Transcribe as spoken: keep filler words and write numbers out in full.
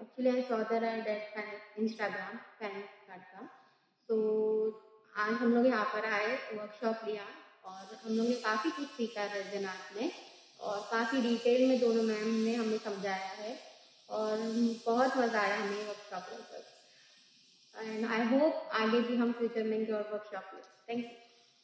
Actually, I saw that I did Instagram fan art का. So आज हम लोग यहाँ पर आए, वर्कशॉप लिया और हम लोग ने काफ़ी कुछ सीखा रजन आर्ट में और काफ़ी डिटेल में दोनों मैम ने हमें समझाया है और बहुत मज़ा आया हमें वर्कशॉप लेकर. एंड आई होप आगे भी हम फ्यूचर में और वर्कशॉप लें. Thank you.